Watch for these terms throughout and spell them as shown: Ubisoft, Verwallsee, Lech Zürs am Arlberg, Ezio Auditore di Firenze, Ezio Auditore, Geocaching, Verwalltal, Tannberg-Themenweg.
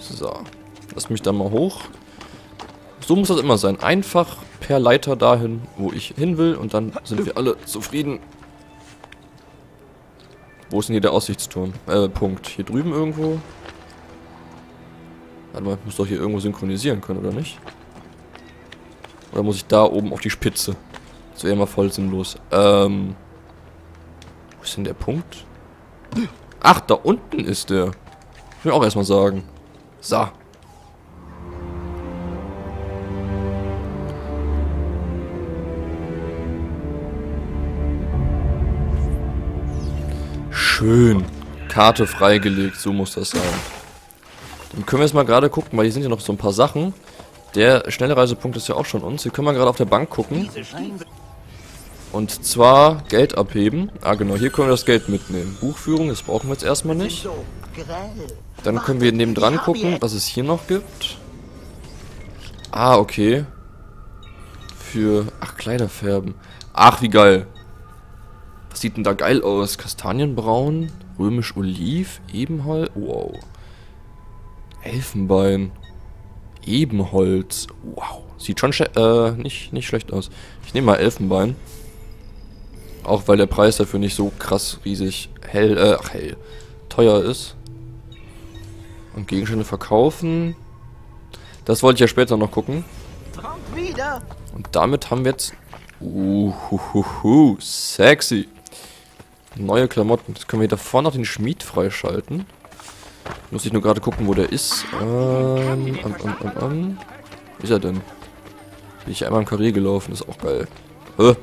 So, lass mich da mal hoch. So muss das immer sein. Einfach per Leiter dahin, wo ich hin will. Und dann sind wir alle zufrieden. Wo ist denn hier der Aussichtsturm? Punkt. Hier drüben irgendwo. Warte mal, ich muss doch hier irgendwo synchronisieren können, oder nicht? Oder muss ich da oben auf die Spitze? Das wäre mal voll sinnlos. Wo ist denn der Punkt? Ach, da unten ist der. Ich will auch erstmal sagen. So. Schön. Karte freigelegt, so muss das sein. Dann können wir jetzt mal gerade gucken, weil hier sind ja noch so ein paar Sachen. Der schnelle Reisepunkt ist ja auch schon uns. Hier können wir gerade auf der Bank gucken. Und zwar Geld abheben. Ah genau, hier können wir das Geld mitnehmen. Buchführung, das brauchen wir jetzt erstmal nicht. Dann können wir nebendran gucken, was es hier noch gibt. Ah, okay. Für... Ach, Kleider färben. Ach, wie geil. Was sieht denn da geil aus? Kastanienbraun, römisch-oliv, Ebenholz. Wow. Elfenbein. Ebenholz. Wow. Sieht schon nicht schlecht aus. Ich nehme mal Elfenbein. Auch weil der Preis dafür nicht so krass riesig teuer ist. Und Gegenstände verkaufen. Das wollte ich ja später noch gucken. Und damit haben wir jetzt... sexy. Neue Klamotten. Jetzt können wir da vorne noch den Schmied freischalten. Muss ich nur gerade gucken, wo der ist. Wo ist er denn? Bin ich einmal im Karree gelaufen, ist auch geil. Hä?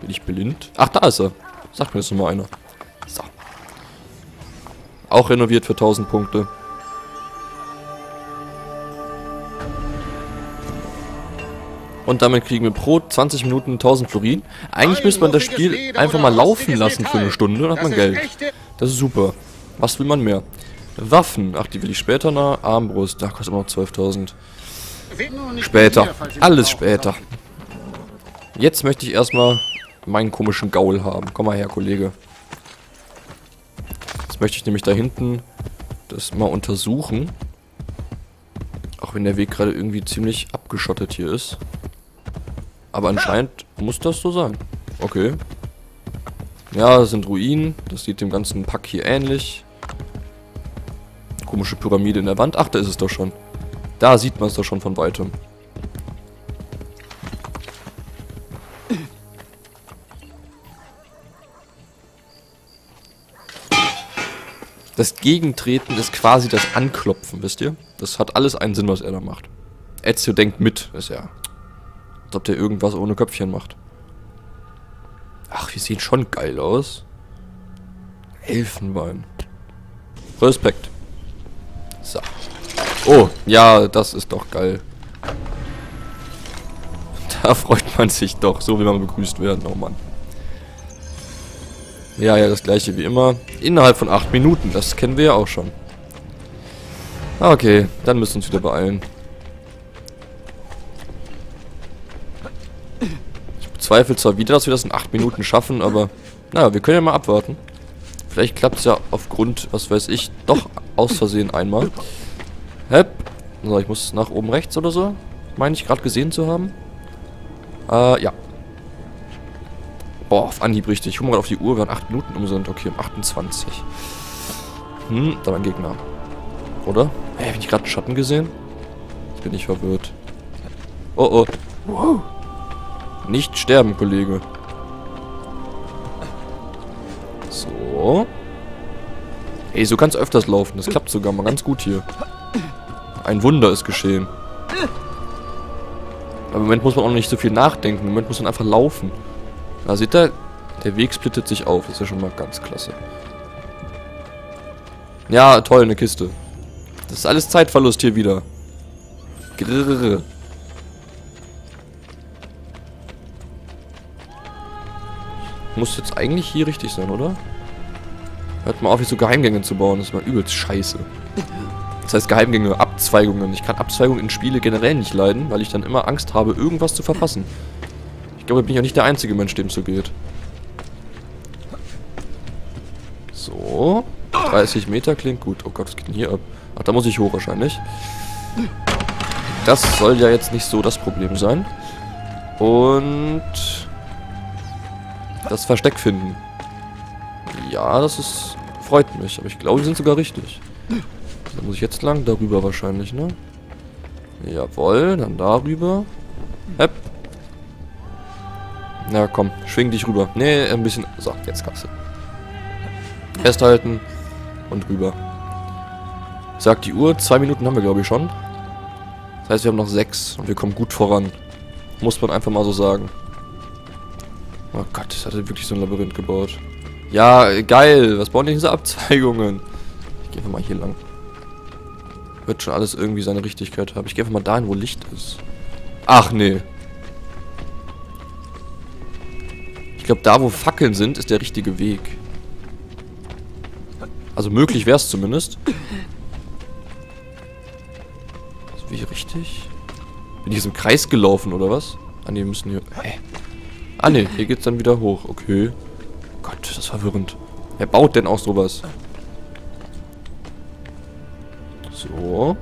Bin ich blind? Ach, da ist er. Sagt mir jetzt nochmal einer. So. Auch renoviert für 1000 Punkte. Und damit kriegen wir pro 20 Minuten 1000 Florin. Eigentlich müsste man das Spiel einfach mal laufen lassen für eine Stunde, dann hat man Geld. Das ist super. Was will man mehr? Waffen. Ach, die will ich später. Na, Armbrust. Da kostet immer noch 12.000. Später. Alles später. Jetzt möchte ich erstmal meinen komischen Gaul haben. Komm mal her, Kollege. Jetzt möchte ich nämlich da hinten das mal untersuchen. Auch wenn der Weg gerade irgendwie ziemlich abgeschottet hier ist. Aber anscheinend muss das so sein. Okay. Ja, das sind Ruinen. Das sieht dem ganzen Pack hier ähnlich. Komische Pyramide in der Wand. Ach, da ist es doch schon. Da sieht man es doch schon von weitem. Das Gegentreten ist quasi das Anklopfen, wisst ihr? Das hat alles einen Sinn, was er da macht. Ezio denkt mit, ist er. Als ob der irgendwas ohne Köpfchen macht. Ach, die sehen schon geil aus. Elfenbein. Respekt. So. Oh, ja, das ist doch geil. Da freut man sich doch. So will man begrüßt werden. Oh Mann. Ja, das gleiche wie immer. Innerhalb von 8 Minuten. Das kennen wir ja auch schon. Okay, dann müssen wir uns wieder beeilen. Ich bezweifle zwar wieder, dass wir das in 8 Minuten schaffen, aber... Naja, wir können ja mal abwarten. Vielleicht klappt es ja aufgrund, was weiß ich, doch aus Versehen einmal. Hep. So, ich muss nach oben rechts oder so. Meine ich gerade gesehen zu haben. Ja. Boah, auf Anhieb richtig. Ich hole mal auf die Uhr, wir haben 8 Minuten um sind. Okay, um 28. Da war ein Gegner. Oder? Hä, hab ich gerade einen Schatten gesehen? Jetzt bin ich verwirrt. Oh, oh. Wow. Nicht sterben, Kollege. So. Ey, so kann es öfters laufen. Das klappt sogar mal ganz gut hier. Ein Wunder ist geschehen. Aber im Moment muss man auch nicht so viel nachdenken. Im Moment muss man einfach laufen. Da seht ihr, der Weg splittet sich auf. Das ist ja schon mal ganz klasse. Ja, toll, eine Kiste. Das ist alles Zeitverlust hier wieder. Grrr. Muss jetzt eigentlich hier richtig sein, oder? Hört mal auf, hier so Geheimgänge zu bauen. Das ist mal übelst scheiße. Das heißt Geheimgänge, Abzweigungen. Ich kann Abzweigungen in Spiele generell nicht leiden, weil ich dann immer Angst habe, irgendwas zu verpassen. Ich glaube, ich bin ja nicht der einzige Mensch, dem es so geht. So. 30 Meter klingt gut. Oh Gott, was geht denn hier ab? Ach, da muss ich hoch wahrscheinlich. Das soll ja jetzt nicht so das Problem sein. Und... das Versteck finden. Ja, das ist... freut mich. Aber ich glaube, die sind sogar richtig. Da muss ich jetzt lang darüber wahrscheinlich, ne? Jawohl, dann darüber. Hepp. Na komm, schwing dich rüber. Nee, ein bisschen... so, jetzt kannst du. Festhalten und rüber. Sagt die Uhr, 2 Minuten haben wir, glaube ich, schon. Das heißt, wir haben noch 6 und wir kommen gut voran. Muss man einfach mal so sagen. Oh Gott, das hat er wirklich so ein Labyrinth gebaut. Ja, geil. Was bauen denn diese Abzweigungen? Ich gehe einfach mal hier lang. Wird schon alles irgendwie seine Richtigkeit haben. Ich gehe einfach mal dahin, wo Licht ist. Ach, nee. Ich glaube, da, wo Fackeln sind, ist der richtige Weg. Also möglich wäre es zumindest. Also, wie richtig? Bin ich jetzt im Kreis gelaufen, oder was? Ah, nee, wir müssen hier... hä? Ah, nee, hier geht's dann wieder hoch. Okay. Gott, das ist verwirrend. Wer baut denn auch sowas? So.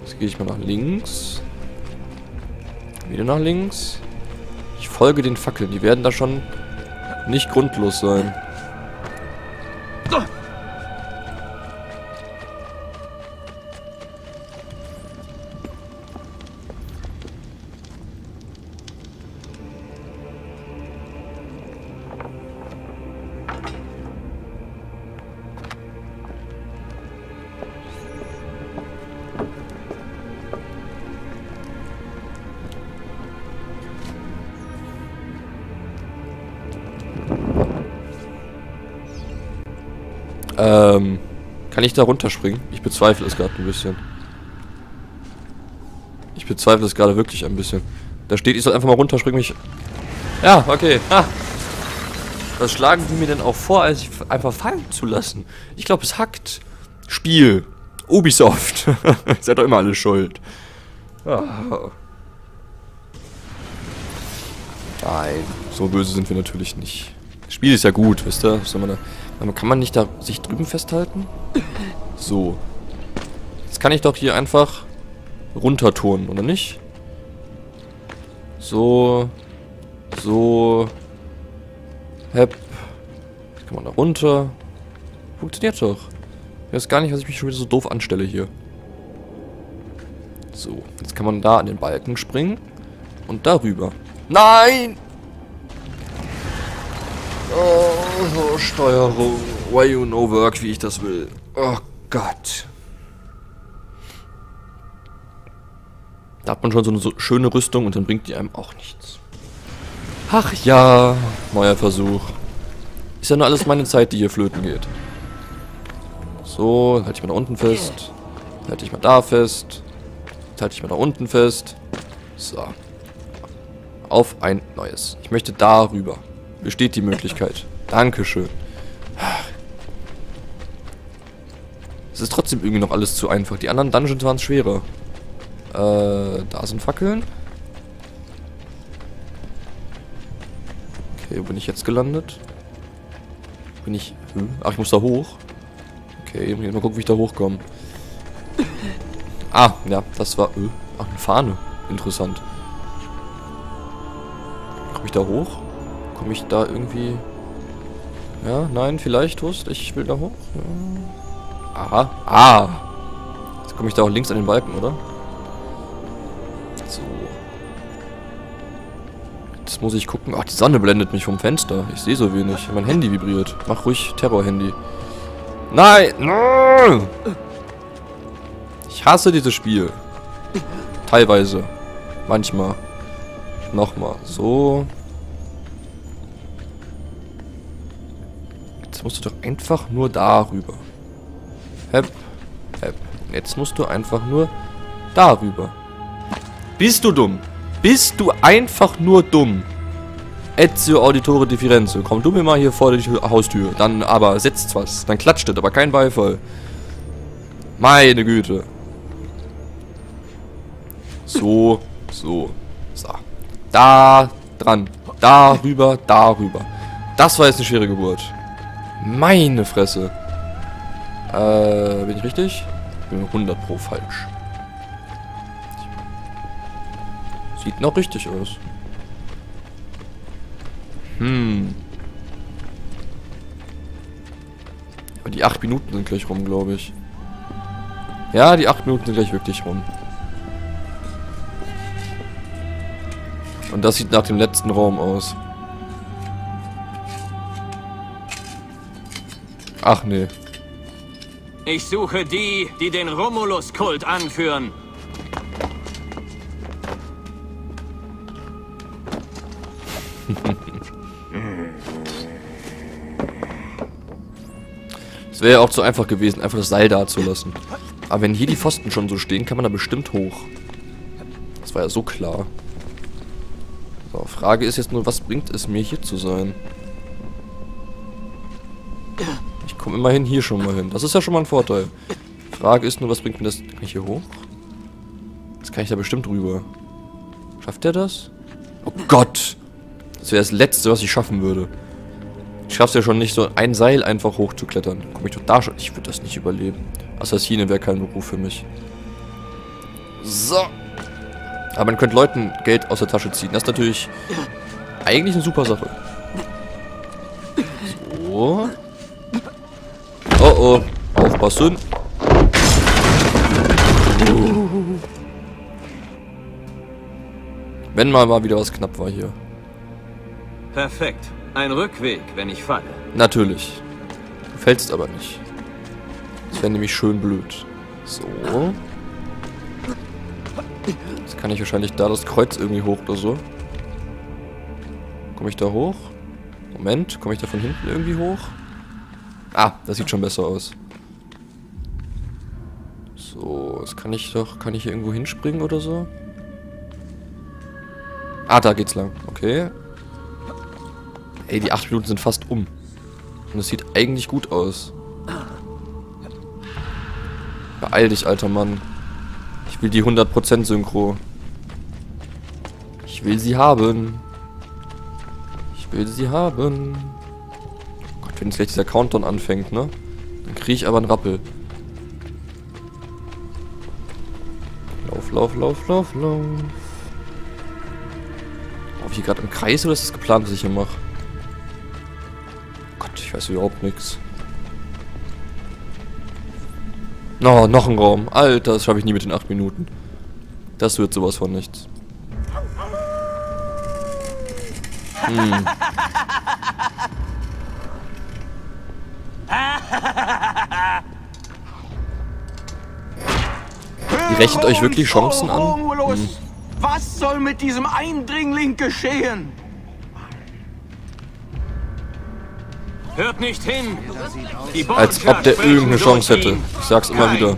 Jetzt gehe ich mal nach links. Wieder nach links. Ich folge den Fackeln. Die werden da schon nicht grundlos sein. Kann ich da runterspringen? Ich bezweifle es gerade ein bisschen. Ich bezweifle es gerade wirklich ein bisschen. Da steht, ich soll einfach mal runterspringen, mich... ja, okay. Ah. Was schlagen die mir denn auch vor, als ich einfach fallen zu lassen? Ich glaube, es hackt. Spiel. Ubisoft. Seid doch immer alle schuld. Ah. Nein, so böse sind wir natürlich nicht. Das Spiel ist ja gut, wisst ihr? Was soll man da... kann man nicht da sich drüben festhalten? So. Jetzt kann ich doch hier einfach runterturnen, oder nicht? So. So. Hepp. Jetzt kann man da runter. Funktioniert doch. Ich weiß gar nicht, was ich mich schon wieder so doof anstelle hier. So. Jetzt kann man da an den Balken springen. Und darüber. Nein! Oh, Steuerung. Why you no work, wie ich das will. Oh Gott. Da hat man schon so eine so schöne Rüstung und dann bringt die einem auch nichts. Ach ja, neuer Versuch. Ist ja nur alles meine Zeit, die hier flöten geht. So, dann halte ich mal da unten fest. Dann halte ich mal da fest. Dann halte ich mal da unten fest. So. Auf ein neues. Ich möchte da rüber. Besteht die Möglichkeit. Dankeschön. Es ist trotzdem irgendwie noch alles zu einfach. Die anderen Dungeons waren schwerer. Da sind Fackeln. Okay, wo bin ich jetzt gelandet? Bin ich... ach, ich muss da hoch. Okay, ich muss mal gucken, wie ich da hochkomme. Ah, ja, das war... ach, eine Fahne. Interessant. Komme ich da hoch? Komme ich da irgendwie... ja, nein, vielleicht, Hust. Ich will da hoch. Ja. Aha. Ah! Jetzt komme ich da auch links an den Balken, oder? So. Jetzt muss ich gucken. Ach, die Sonne blendet mich vom Fenster. Ich sehe so wenig. Mein Handy vibriert. Mach ruhig Terror-Handy. Nein! Nein! Ich hasse dieses Spiel. Teilweise. Manchmal. Nochmal. So... musst du doch einfach nur darüber. Hepp, hepp. Jetzt musst du einfach nur darüber. Bist du dumm? Bist du einfach nur dumm? Ezio Auditore di Firenze. Komm du mir mal hier vor die Haustür. Dann aber setzt was. Dann klatscht es, aber kein Beifall. Meine Güte. So, so. So. Da dran. Darüber, darüber. Das war jetzt eine schwere Geburt. Meine Fresse. Bin ich richtig? Bin 100 pro falsch. Sieht noch richtig aus. Aber die 8 Minuten sind gleich rum, glaube ich. Ja, die 8 Minuten sind gleich wirklich rum. Und das sieht nach dem letzten Raum aus. Ach nee. Ich suche die, die den Romulus-Kult anführen. Es wäre ja auch zu einfach gewesen, einfach das Seil da zu lassen. Aber wenn hier die Pfosten schon so stehen, kann man da bestimmt hoch. Das war ja so klar. So, Frage ist jetzt nur, was bringt es mir, hier zu sein? Ich komme immerhin hier schon mal hin. Das ist ja schon mal ein Vorteil. Frage ist nur, was bringt mir das... Kann ich hier hoch? Das kann ich da bestimmt rüber. Schafft der das? Oh Gott! Das wäre das Letzte, was ich schaffen würde. Ich schaff's ja schon nicht, so ein Seil einfach hochzuklettern. Komm ich doch da schon... Ich würde das nicht überleben. Assassine wäre kein Beruf für mich. So. Aber man könnte Leuten Geld aus der Tasche ziehen. Das ist natürlich eigentlich eine super Sache. So. Oh oh. Aufpassen. Wenn mal wieder was knapp war hier. Perfekt. Ein Rückweg, wenn ich falle. Natürlich. Du fällst aber nicht. Das wäre nämlich schön blöd. So. Jetzt kann ich wahrscheinlich da das Kreuz irgendwie hoch oder so. Komme ich da hoch? Moment, komme ich da von hinten irgendwie hoch? Ah, das sieht schon besser aus. So, jetzt kann ich doch... Kann ich hier irgendwo hinspringen oder so? Ah, da geht's lang. Okay. Ey, die 8 Minuten sind fast um. Und es sieht eigentlich gut aus. Beeil dich, alter Mann. Ich will die 100% Synchro. Ich will sie haben. Ich will sie haben. Oh Gott, wenn jetzt gleich dieser Countdown anfängt, ne? Dann kriege ich aber einen Rappel. Lauf, lauf, lauf, lauf, lauf. Lauf ich hier gerade im Kreis oder ist das geplant, was ich hier mache? Oh Gott, ich weiß überhaupt nichts. No, noch ein Raum. Alter, das schaffe ich nie mit den 8 Minuten. Das wird sowas von nichts. Ihr rechnet euch wirklich Chancen an? Was soll mit diesem Eindringling geschehen? Hört nicht hin! Als ob der irgendeine Chance hätte. Ich sag's immer wieder.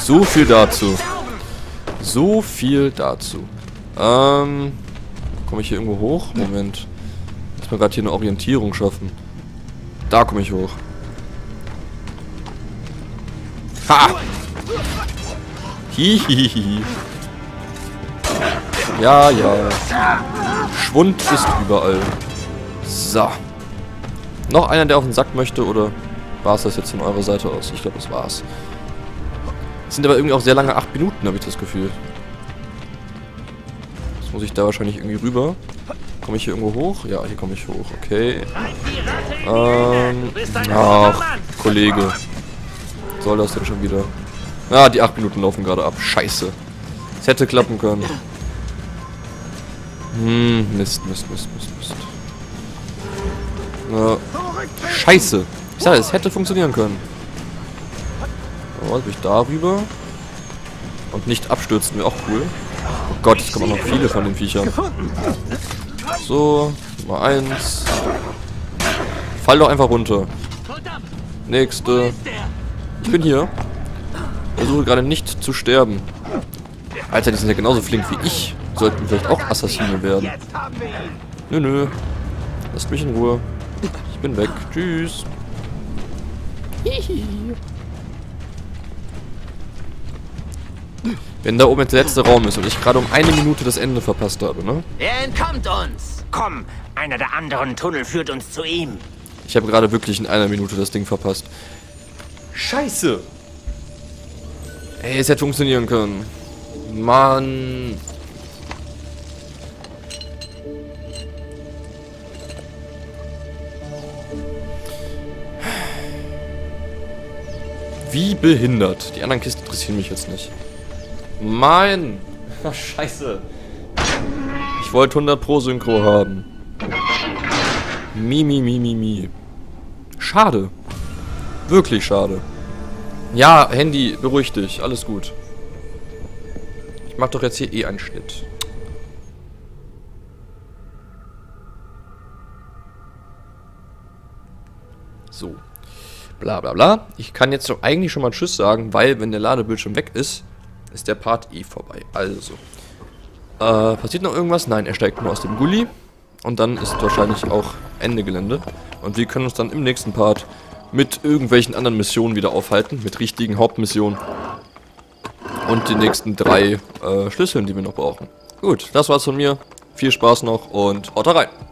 So viel dazu. So viel dazu. Komme ich hier irgendwo hoch? Moment. Muss man gerade hier eine Orientierung schaffen. Da komme ich hoch. Ha! Hihihihi. Ja, ja. Schwund ist überall. So. Noch einer, der auf den Sack möchte, oder war es das jetzt von eurer Seite aus? Ich glaube, das war's. Es sind aber irgendwie auch sehr lange 8 Minuten, habe ich das Gefühl. Jetzt muss ich da wahrscheinlich irgendwie rüber. Komme ich hier irgendwo hoch? Ja, hier komme ich hoch. Okay. Ach, Kollege. Was soll das denn schon wieder? Ah, die 8 Minuten laufen gerade ab. Scheiße. Es hätte klappen können. Mist. Scheiße. Ich sag, es hätte funktionieren können. So, jetzt bin ich da rüber. Und nicht abstürzen wäre auch cool. Oh Gott, es kommen noch viele von den Viechern. So, Nummer 1. Fall doch einfach runter. Nächste. Ich bin hier. Versuche gerade nicht zu sterben. Alter, die sind ja genauso flink wie ich. Sollten vielleicht auch Assassine werden. Nö, nö. Lasst mich in Ruhe. Ich bin weg. Tschüss. Wenn da oben jetzt der letzte Raum ist und ich gerade um 1 Minute das Ende verpasst habe, ne? Er entkommt uns. Komm, Einer der anderen Tunnel führt uns zu ihm. Ich habe gerade wirklich in einer Minute das Ding verpasst. Scheiße! Ey, es hätte funktionieren können. Mann. Wie behindert. Die anderen Kisten interessieren mich jetzt nicht. Mann. Ach, scheiße. Ich wollte 100 Pro Synchro haben. Mi. Schade. Wirklich schade. Ja, Handy, beruhig dich. Alles gut. Ich mach doch jetzt hier eh einen Schnitt. So. Blablabla. Ich kann jetzt doch eigentlich schon mal Tschüss sagen, weil wenn der Ladebildschirm weg ist, ist der Part eh vorbei. Also. Passiert noch irgendwas? Nein, er steigt nur aus dem Gully. Und dann ist wahrscheinlich auch Ende Gelände. Und wir können uns dann im nächsten Part mit irgendwelchen anderen Missionen wieder aufhalten. Mit richtigen Hauptmissionen. Und den nächsten 3 Schlüsseln, die wir noch brauchen. Gut, das war's von mir. Viel Spaß noch und haut rein!